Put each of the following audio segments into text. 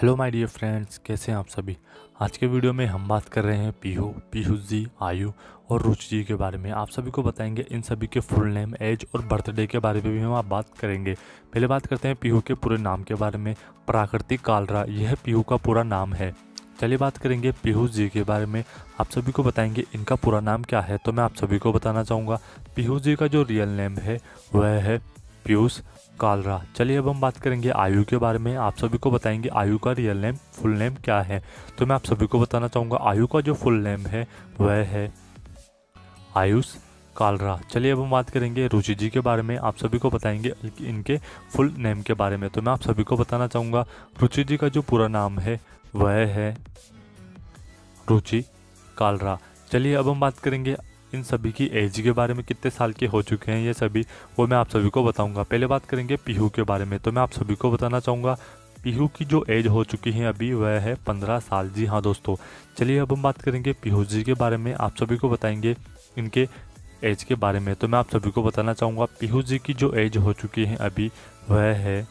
Hello my dear friends, कैसे हैं आप सभी। आज के वीडियो में हम बात कर रहे हैं पीयूष जी, आयु और रुचि जी के बारे में। आप सभी को बताएंगे इन सभी के फुल नेम, एज और बर्थडे के बारे में भी हम आप बात करेंगे। पहले बात करते हैं पीहू के पूरे नाम के बारे में। प्राकृतिक कालरा, यह पीहू का पूरा नाम है। चलिए बात करेंगे पीयूष जी के बारे में। आप सभी को बताएंगे इनका पूरा नाम क्या है। तो मैं आप सभी को बताना चाहूँगा पीयूष जी का जो रियल नेम है वह है पीयूष कालरा। चलिए अब हम बात करेंगे आयु के बारे में। आप सभी को बताएंगे आयु का रियल नेम, फुल नेम क्या है। तो मैं आप सभी को बताना चाहूँगा आयु का जो फुल नेम है वह है आयुष कालरा। चलिए अब हम बात करेंगे रुचि जी के बारे में। आप सभी को बताएंगे इनके फुल नेम के बारे में। तो मैं आप सभी को बताना चाहूँगा रुचि जी का जो पूरा नाम है वह है रुचि कालरा। चलिए अब हम बात करेंगे इन सभी की एज के बारे में, कितने साल के हो चुके हैं ये सभी, वो मैं आप सभी को बताऊंगा। पहले बात करेंगे पीहू के बारे में। तो मैं आप सभी को बताना चाहूँगा पीहू की जो एज हो चुकी है अभी वह है 15 साल। जी हाँ दोस्तों, चलिए अब हम बात करेंगे पीहू जी के बारे में। आप सभी को बताएंगे इनके एज के बारे में। तो मैं आप सभी को बताना चाहूँगा पीहू जी की जो एज हो चुकी है अभी वह है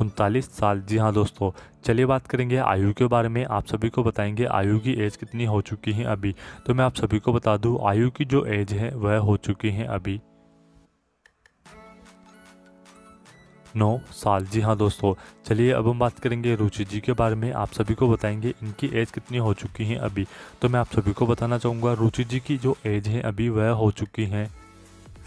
39 साल। जी हाँ दोस्तों, चलिए बात करेंगे आयु के बारे में। आप सभी को बताएंगे आयु की एज कितनी हो चुकी है अभी। तो मैं आप सभी को बता दूं आयु की जो एज है वह हो चुकी है अभी 9 साल। जी हाँ दोस्तों, चलिए अब हम बात करेंगे रुचि जी के बारे में। आप सभी को बताएंगे इनकी एज कितनी हो चुकी है अभी। तो मैं आप सभी को बताना चाहूँगा रुचि जी की जो एज है अभी वह हो चुकी है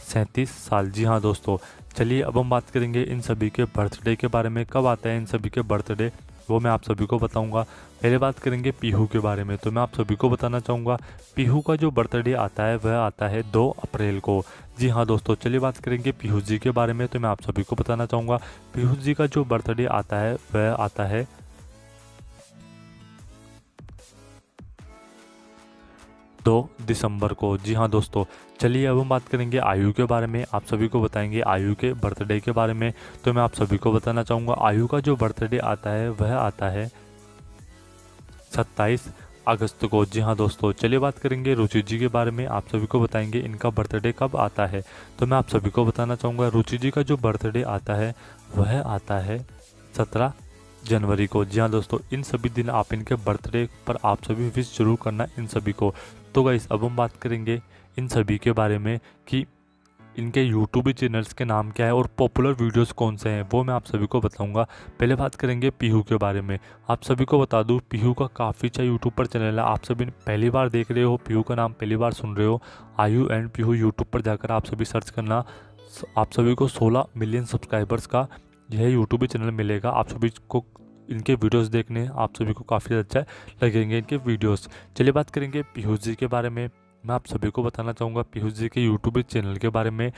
37 साल। जी हाँ दोस्तों, चलिए अब हम बात करेंगे इन सभी के बर्थडे के बारे में। कब आता है इन सभी के बर्थडे, वो मैं आप सभी को बताऊंगा। पहले बात करेंगे पीहू के बारे में। तो मैं आप सभी को बताना चाहूँगा पीहू का जो बर्थडे आता है वह आता है 2 अप्रैल को। जी हाँ दोस्तों, चलिए बात करेंगे पीहू जी के बारे में। तो मैं आप सभी को बताना चाहूँगा पीहू जी का जो बर्थडे आता है वह आता है 2 दिसंबर को। जी हाँ दोस्तों, चलिए अब हम बात करेंगे आयु के बारे में। आप सभी को बताएंगे आयु के बर्थडे के बारे में। तो मैं आप सभी को बताना चाहूँगा आयु का जो बर्थडे आता है वह आता है 27 अगस्त को। जी हाँ दोस्तों, चलिए बात करेंगे रुचि जी के बारे में। आप सभी को बताएंगे इनका बर्थडे कब आता है। तो मैं आप सभी को बताना चाहूँगा रुचि जी का जो बर्थडे आता है वह आता है 17 जनवरी को। जी हाँ दोस्तों, इन सभी दिन आप इनके बर्थडे पर आप सभी विश जरूर करना इन सभी को। तो गाइस अब हम बात करेंगे इन सभी के बारे में कि इनके यूट्यूब चैनल्स के नाम क्या है और पॉपुलर वीडियोस कौन से हैं, वो मैं आप सभी को बताऊंगा। पहले बात करेंगे पीहू के बारे में। आप सभी को बता दूं पीहू का काफ़ी अच्छा यूट्यूब पर चैनल है। आप सभी पहली बार देख रहे हो, पीहू का नाम पहली बार सुन रहे हो, आयु एंड पीहू यूट्यूब पर जाकर आप सभी सर्च करना। आप सभी को 16 मिलियन सब्सक्राइबर्स का यह यूट्यूब चैनल मिलेगा। आप सभी को इनके वीडियोस देखने आप सभी को काफ़ी अच्छा लगेंगे इनके वीडियोस। चलिए बात करेंगे पीयूष जी के बारे में। मैं आप सभी को बताना चाहूँगा पीयूष जी के यूट्यूब चैनल के बारे में,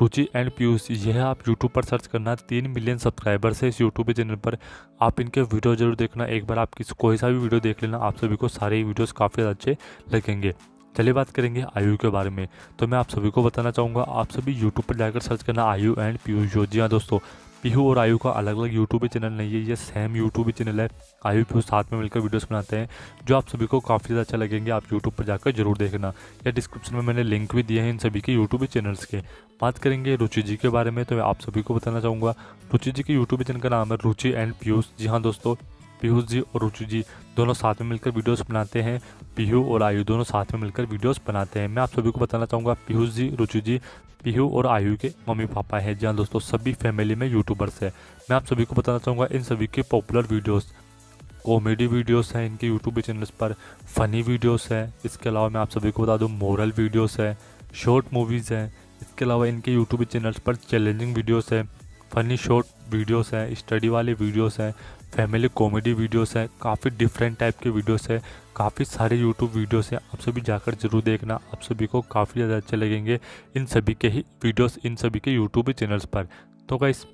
रुचि एंड पीयूष, यह आप यूट्यूब पर सर्च करना। 3 मिलियन सब्सक्राइबर्स है इस यूट्यूब चैनल पर। आप इनके वीडियो जरूर देखना, एक बार आप किसी कोई सा भी वीडियो देख लेना, आप सभी को सारे वीडियोज़ काफ़ी अच्छे लगेंगे। चलिए बात करेंगे आयु के बारे में। तो मैं आप सभी को बताना चाहूँगा आप सभी यूट्यूब पर जाकर सर्च करना आयु एंड पीयूष। जी हाँ दोस्तों, पीहू और आयु का अलग अलग यूट्यूब चैनल नहीं है, ये सेम यूट्यूब चैनल है। आयु पीहू साथ में मिलकर वीडियोस बनाते हैं जो आप सभी को काफ़ी ज़्यादा अच्छा लगेंगे। आप यूट्यूब पर जाकर जरूर देखना, या डिस्क्रिप्शन में मैंने लिंक भी दिए हैं इन सभी के यूट्यूब चैनल्स के। बात करेंगे रुचि जी के बारे में। तो मैं आप सभी को बताना चाहूँगा रुचि जी के यूट्यूब चैनल का नाम है रुचि एंड पीयूष। जी हाँ दोस्तों, पीयूष जी और रुचि जी दोनों साथ में मिलकर वीडियोस बनाते हैं। पीहू और आयु दोनों साथ में मिलकर वीडियोस बनाते हैं। मैं आप सभी को बताना चाहूँगा पीयूष जी, रुचि जी, पीहू और आयु के मम्मी पापा हैं। जी हाँ दोस्तों, सभी फैमिली में यूट्यूबर्स हैं। मैं आप सभी को बताना चाहूँगा इन सभी के पॉपुलर वीडियोस, कॉमेडी वीडियोस हैं इनके यूट्यूब चैनल्स पर, फ़नी वीडियोस हैं। इसके अलावा मैं आप सभी को बता दूँ मोरल वीडियोस हैं, शॉर्ट मूवीज़ हैं। इसके अलावा इनके यूट्यूब चैनल्स पर चैलेंजिंग वीडियोस हैं, फ़नी शॉर्ट वीडियोस हैं, स्टडी वाले वीडियोस हैं, फैमिली कॉमेडी वीडियोस हैं, काफ़ी डिफरेंट टाइप के वीडियोस हैं, काफ़ी सारे यूट्यूब वीडियोस हैं। आप सभी जाकर जरूर देखना, आप सभी को काफ़ी ज़्यादा अच्छे लगेंगे इन सभी के ही वीडियोस इन सभी के यूट्यूब चैनल्स पर। तो गाइस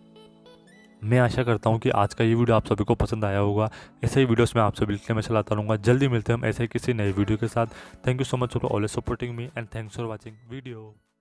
मैं आशा करता हूँ कि आज का ये वीडियो आप सभी को पसंद आया होगा। ऐसे ही वीडियोस में आप सभी के लिए मैं चलाता रहूँगा। जल्दी मिलते हैं हम ऐसे किसी नए वीडियो के साथ। Thank you so much for always supporting me and thanks for watching video.